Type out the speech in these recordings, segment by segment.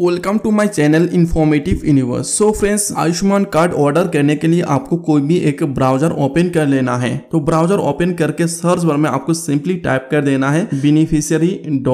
Welcome to my channel informative universe. So friends, Ayushman card order करने के लिए आपको कोई भी एक ब्राउजर ओपन कर लेना है। तो ब्राउजर ओपन करके सर्च बार में आपको सिंपली टाइप कर देना है beneficiary.nha.gov.in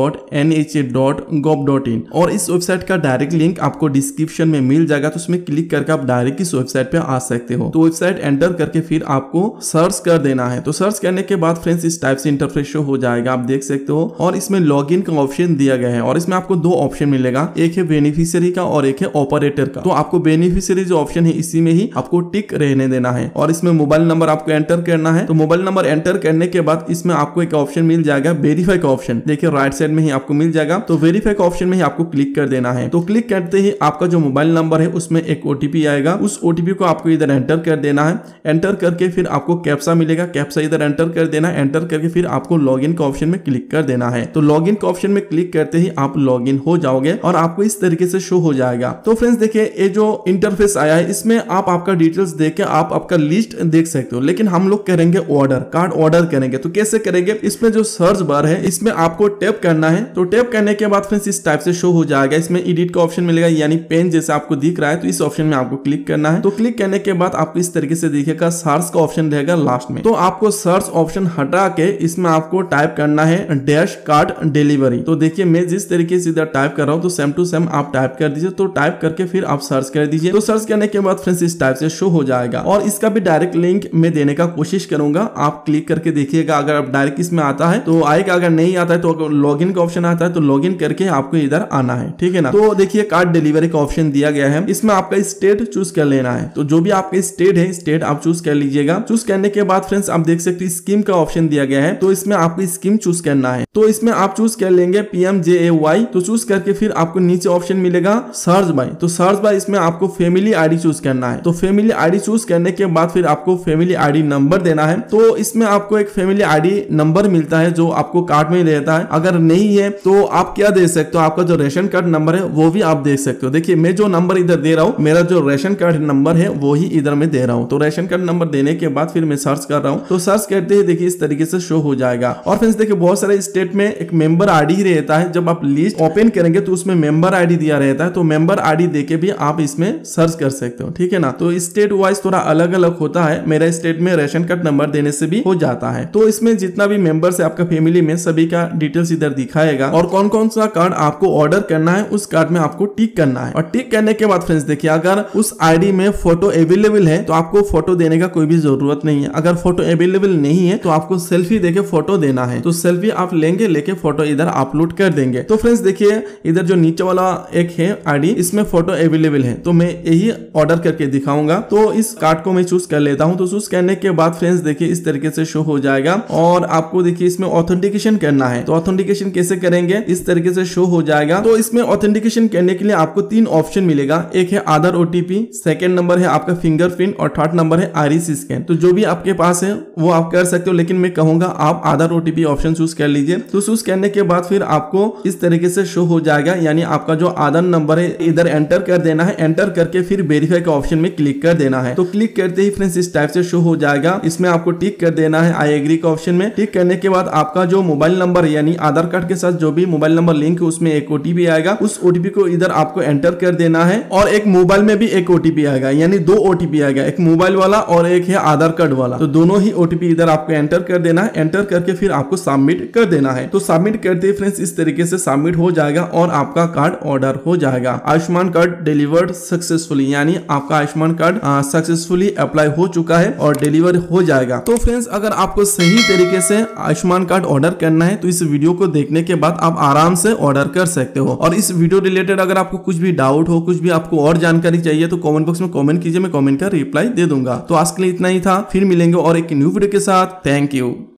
और इस वेबसाइट का डायरेक्ट लिंक आपको डिस्क्रिप्शन में मिल जाएगा। तो उसमें क्लिक करके आप डायरेक्ट इस वेबसाइट पे आ सकते हो। तो वेबसाइट एंटर करके फिर आपको सर्च कर देना है। तो सर्च करने के बाद फ्रेंड्स इस टाइप से इंटरफेस शो हो जाएगा, आप देख सकते हो। और इसमें लॉग इन का ऑप्शन दिया गया है और इसमें आपको दो ऑप्शन मिलेगा, एक है बेनिफिशियरी का और एक है ऑपरेटर का। तो आपको बेनिफिशियरी जो ऑप्शन है इसी में ही आपको टिक रहने देना है और इसमें मोबाइल नंबर आपको एंटर करना है। तो मोबाइल नंबर एंटर करने के बाद इसमें आपको एक ऑप्शन मिल जाएगा वेरीफाई का ऑप्शन, देखिए राइट साइड में ही आपको मिल जाएगा। तो वेरीफाई का ऑप्शन में ही आपको क्लिक कर देना है। तो क्लिक करते ही आपका जो मोबाइल नंबर है उसमें एक ओटीपी आएगा, उस ओटीपी को आपको इधर एंटर कर देना है। एंटर करके फिर आपको कैप्सा मिलेगा, कैप्सा इधर एंटर कर देना है। एंटर करके फिर आपको लॉग इन का ऑप्शन में क्लिक कर देना है। तो लॉग इन का ऑप्शन में क्लिक करते ही आप लॉग इन हो जाओगे और आपको इस तरीके से शो हो जाएगा। तो फ्रेंड्स देखिए ये जो इंटरफेस आया है इसमें आप आपका डिटेल्स देके आप आपका लिस्ट देख सकते हो, लेकिन हम लोग करेंगे ऑर्डर, कार्ड ऑर्डर करेंगे। तो कैसे करेंगे, इसमें जो सर्च बार है इसमें आपको टैप करना है। तो टैप करने के बाद फ्रेंड्स इस टाइप से शो हो जाएगा, इसमें एडिट का ऑप्शन मिलेगा, यानी पेन जैसा आपको दिख रहा है। तो इस ऑप्शन में आपको क्लिक करना है। तो क्लिक करने के बाद आपको इस तरीके से दिखेगा, सर्च का ऑप्शन रहेगा लास्ट में। तो आपको सर्च ऑप्शन हटा के इसमें आपको टाइप करना है डैश कार्ड डिलीवरी। तो देखिए मैं जिस तरीके से इधर टाइप कर रहा हूँ तो सेम टू सेम आप टाइप कर दीजिए। तो टाइप करके फिर आप सर्च कर दीजिए। तो सर्च करने के बाद फ्रेंड्स इस टाइप से शो हो जाएगा और इसका भी डायरेक्ट लिंक मैं देने का कोशिश करूंगा, आप क्लिक करके देखिएगा। अगर आप डायरेक्ट इसमें आता है तो आएगा, अगर नहीं आता है तो लॉगिन का ऑप्शन आता है तो लॉगिन करके आपको इधर आना है, ठीक है ना। तो देखिए कार्ड डिलीवरी का ऑप्शन दिया गया है, इसमें आपका स्टेट चूज कर लेना है। तो जो भी आपका स्टेट है स्टेट आप चूज कर लीजिएगा। चूज करने के बाद फ्रेंड्स आप देख सकते स्कीम का ऑप्शन दिया गया है, तो इसमें आपको स्कीम चूज करना है। तो इसमें आप चूज कर लेंगे पीएमजेएवाई। तो चूज करके फिर आपको नीचे ऑप्शन मिलेगा सर्च बाय। तो सर्च बाय इसमें आपको फैमिली आईडी चूज करना है। तो फैमिली आईडी चूज करने के बाद फिर आपको फैमिली आईडी नंबर देना है। तो इसमें आपको एक फैमिली आईडी नंबर मिलता है जो आपको कार्ड में रहता है। अगर नहीं है तो आप क्या दे सकते हो, आपका जो रेशन कार्ड नंबर है वो भी आप दे सकते हो। देखिए मैं जो नंबर इधर दे रहा हूँ, मेरा जो रेशन कार्ड नंबर है वो ही इधर में दे रहा हूँ। तो रेशन कार्ड नंबर देने के बाद फिर मैं सर्च कर रहा हूँ। तो सर्च करते ही देखिए इस तरीके से शो हो जाएगा। और फ्रेंड्स देखिए बहुत सारे स्टेट में एक मेंबर आईडी ही रहता है, जब आप लिस्ट ओपन करेंगे तो उसमें मेंबर आईडी दिया रहता है। तो मेंबर आईडी देके भी आप इसमें सर्च कर सकते हो, ठीक है ना। तो स्टेट वाइज थोड़ा अलग अलग होता है, मेरा स्टेट में रेशन कार्ड नंबर देने से भी हो जाता है। तो इसमें जितना भी मेंबर्स है आपका फैमिली में सभी का डिटेल्स इधर दिखाएगा और कौन कौन सा कार्ड आपको ऑर्डर करना है उस कार्ड में आपको टिक करना है। और टिक करने के बाद फ्रेंड्स देखिए अगर उस आईडी में फोटो अवेलेबल है तो आपको फोटो देने का कोई भी जरूरत नहीं है। अगर फोटो अवेलेबल नहीं है तो आपको सेल्फी देके फोटो देना है। तो सेल्फी आप लेके फोटो इधर अपलोड कर देंगे। तो फ्रेंड्स देखिए इधर जो नीचे वाला एक है आईडी इसमें फोटो अवेलेबल है, तो मैं यही ऑर्डर करके दिखाऊंगा। तो इस कार्ड को मैं चूज कर लेता हूं। तो चूज करने के बाद फ्रेंड्स देखिए इस तरीके से शो हो जाएगा और आपको देखिए इसमें ऑथेंटिकेशन करना है। तो ऑथेंटिकेशन कैसे करेंगे, इस तरीके से शो हो जाएगा। तो इसमें ऑथेंटिकेशन करने के लिए आपको तीन ऑप्शन मिलेगा, एक है आधार ओटीपी, सेकेंड नंबर है आपका फिंगरप्रिंट और थर्ड नंबर है आईरिस स्कैन। तो जो भी आपके पास है वो आप कर सकते हो, लेकिन मैं कहूंगा आप आधार ओटीपी ऑप्शन चूज कर लीजिए। तो चूज करने के बाद फिर आपको इस तरीके से शो हो जाएगा, यानी आपका जो आधार नंबर है इधर एंटर कर देना है। एंटर करके फिर वेरीफाई का ऑप्शन में क्लिक कर देना है। तो क्लिक करते ही फ्रेंड्स इस टाइप से शो हो जाएगा, इसमें आपको टिक कर देना है आई एग्री का ऑप्शन में। टिक करने के बाद आपका जो मोबाइल नंबर यानी आधार कार्ड के साथ जो भी मोबाइल नंबर लिंक है उसमें एक ओटीपी आएगा, उस ओटीपी को इधर आपको एंटर कर देना है। और एक मोबाइल में भी एक ओटीपी आएगा, यानी दो ओटीपी आएगा, एक मोबाइल वाला और एक है आधार कार्ड वाला। तो दोनों ही ओटीपी इधर आपको एंटर कर देना है। एंटर करके फिर आपको सबमिट कर देना है। तो सबमिट करते ही फ्रेंड्स इस तरीके से सबमिट हो जाएगा और आपका कार्ड ऑर्डर हो जाएगा। आयुष्मान कार्ड डिलीवर्ड सक्सेसफुली, यानी आपका आयुष्मान कार्ड सक्सेसफुली अप्लाई हो चुका है और डिलीवर हो जाएगा। तो फ्रेंड्स अगर आपको सही तरीके से आयुष्मान कार्ड ऑर्डर करना है तो इस वीडियो को देखने के बाद आप आराम से ऑर्डर कर सकते हो। और इस वीडियो रिलेटेड अगर आपको कुछ भी डाउट हो, कुछ भी आपको और जानकारी चाहिए तो कमेंट बॉक्स में कमेंट कीजिए, मैं कमेंट का रिप्लाई दे दूंगा। तो आज के लिए इतना ही था, फिर मिलेंगे और एक न्यू वीडियो के साथ। Thank you.